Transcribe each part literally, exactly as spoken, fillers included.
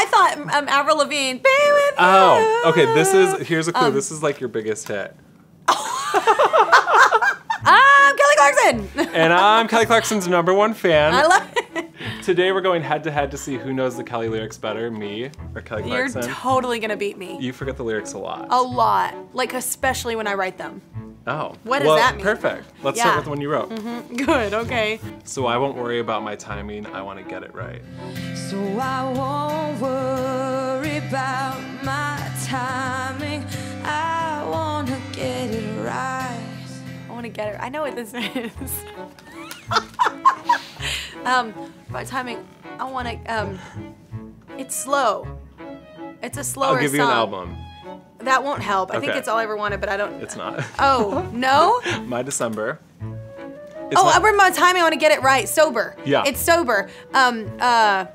I thought um, Avril Lavigne. Oh, okay. This is here's a clue. Um, this is like your biggest hit. I'm Kelly Clarkson. And I'm Kelly Clarkson's number one fan. I love it. Today we're going head to head to see who knows the Kelly lyrics better, me or Kelly Clarkson. You're totally gonna beat me. You forget the lyrics a lot. A lot, like especially when I write them. Oh. What does well, that mean? Perfect. Let's yeah. start with the one you wrote. Mm-hmm. Good, okay. So I won't worry about my timing, I want to get it right. So I won't worry about my timing, I want to get it right. I want to get it I know what this is. um, by timing, I want to, um, it's slow. It's a slower song. I'll give you song. an album. That won't help. I okay. think it's all I ever wanted, but I don't. It's not. Oh, no? My December. It's oh, my... I remember my timing. I want to get it right. Sober. Yeah. It's sober. Um, uh,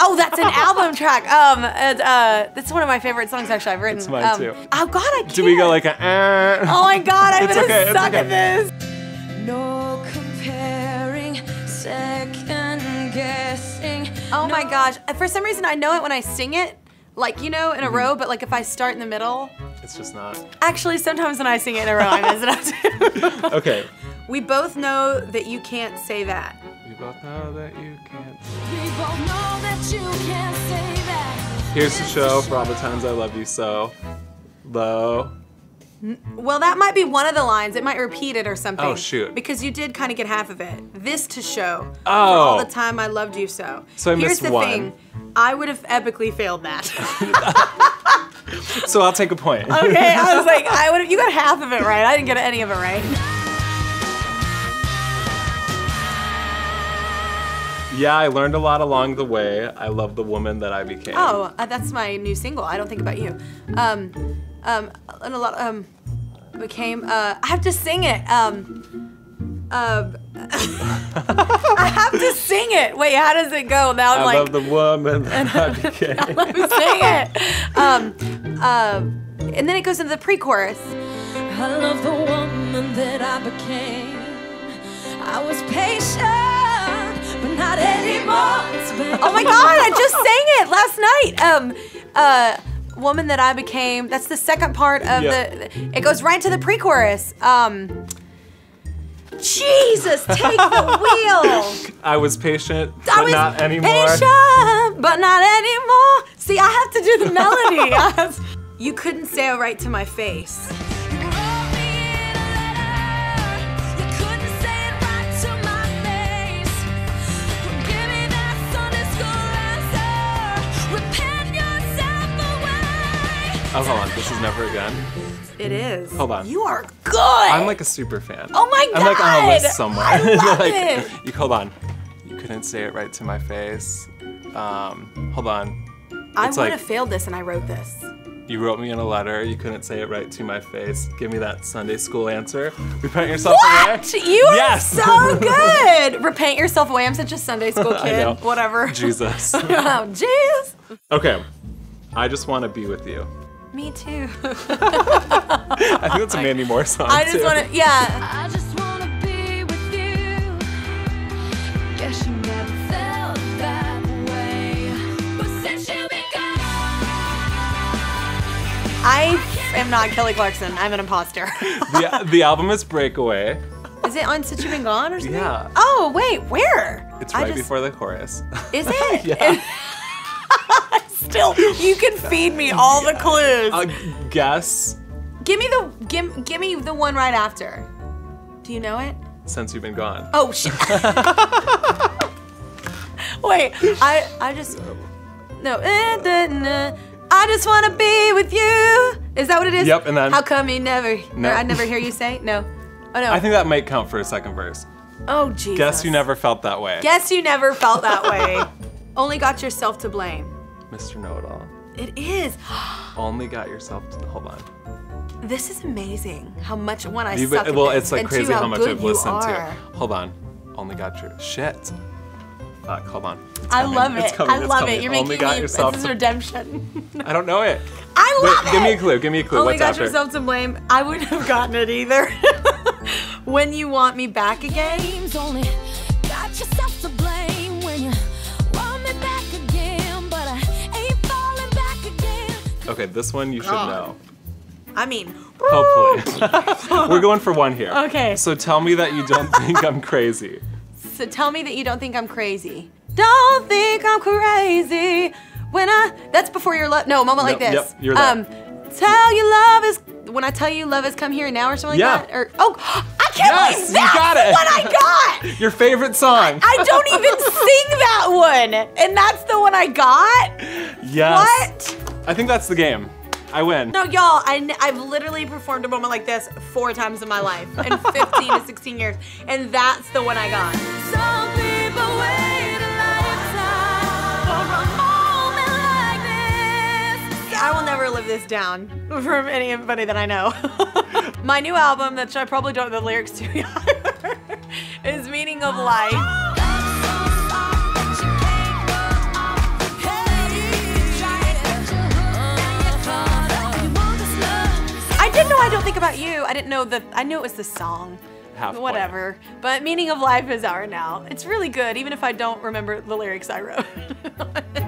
oh, that's an album track. Um, and, uh, that's one of my favorite songs, actually, I've written. It's mine, um, too. Oh, God, I can't. Do we go like a, uh... Oh, my God, I'm going to suck at this. No comparing, second guessing. Oh, no. My gosh. For some reason, I know it when I sing it. Like, you know, in a row, but like if I start in the middle. It's just not. Actually, sometimes when I sing it in a row, I mess it up too. Okay. We both know that you can't say that. We both know that you can't say that. We both know that you can't say that. Here's the show for all the times I love you so low. Well, that might be one of the lines. It might repeat it or something. Oh, shoot. Because you did kind of get half of it. This to show. Oh. For all the time I loved you so. So I missed one. Here's the thing. I would have epically failed that. So I'll take a point. Okay, I was like, I would have, you got half of it right. I didn't get any of it right. Yeah, I learned a lot along the way. I love the woman that I became. Oh, uh, that's my new single, I Don't Think About You. Um, um, and a lot, um, became, uh, I have to sing it. Um. Uh, I have to sing it. Wait, how does it go? Now I'm I like. I love the woman that I became. Let me sing it. Um, uh, and then it goes into the pre-chorus. I love the woman that I became. I was patient, but not anymore. Oh my God! I just sang it last night. Um, uh, woman that I became. That's the second part of yep. the. It goes right to the pre-chorus. Um. Jesus, take the wheel. I was patient, but I was not anymore. patient, but not anymore. See, I have to do the melody. I have... You couldn't say it right to my face. You wrote me in a letter. You couldn't say it right to my face. Give me that Sunday school answer. Repent yourself away. Oh, hold on, this is never again. It is. Hold on. You are good. I'm like a super fan. Oh my God. I'm like on a list somewhere. I love like, it. You, hold on. You couldn't say it right to my face. Um, hold on. It's I would like, have failed this and I wrote this. You wrote me in a letter. You couldn't say it right to my face. Give me that Sunday school answer. Repent yourself away. What? You are yes. so good. Repent yourself away. I'm such a Sunday school kid. I know. Whatever. Jesus. Oh, jeez. Okay. I just want to be with you. Me too. I think that's a Mandy Moore song. I just want to, yeah. I just want to be with you. Guess you never felt that way. But since you've been gone, I am not Kelly Clarkson. I'm an imposter. the, the album is Breakaway. Is it on Since You've Been Gone or something? Yeah. Oh, wait, where? It's right just, before the chorus. Is it? Yeah. Still, you can feed me all yeah. the clues. Uh, guess. Give me the give, give me the one right after. Do you know it? Since You've Been Gone. Oh shit. Wait, I I just no. I just want to be with you. Is that what it is? Yep. And then how come you never? No. I never hear you say no. Oh no. I think that might count for a second verse. Oh Jesus. Guess you never felt that way. Guess you never felt that way. Only got yourself to blame. Mister Know It All. It is. Only got yourself to the, hold on. This is amazing how much one I You've suck been, Well, it's like crazy how, how much I've listened to. Hold on. Only got your shit. Fuck, hold on. It's I coming. love it. It's coming. I it's love coming. it. You're Only making got me, yourself this is redemption. I don't know it. I love Wait, it. Give me a clue, give me a clue. Only What's got after? yourself to blame. I wouldn't have gotten it either. When you want me back again. Only got yourself to blame when you want me back again, but I Okay, this one you should oh. know. I mean, hopefully. We're going for one here. Okay. So tell me that you don't think I'm crazy. So tell me that you don't think I'm crazy. Don't think I'm crazy when I. That's before your love. No, a moment no, like this. Yep, you're that. Um, tell you love is when I tell you love is come here now or something yeah. like that. Or oh, I can't yes, believe that's you got it. What I got. Your favorite song. I, I don't even sing that one, and that's the one I got. Yes. What? I think that's the game. I win. No, y'all, I've literally performed a moment like this four times in my life in fifteen to sixteen years, and that's the one I got. Some people wait a lifetime for a moment like this. I will never live this down from anybody that I know. My new album, that I probably don't know the lyrics to either, is Meaning of Life. I don't think about you. I didn't know the. I knew it was the song. Half Whatever. Point. But Meaning of Life is out now. It's really good, even if I don't remember the lyrics I wrote.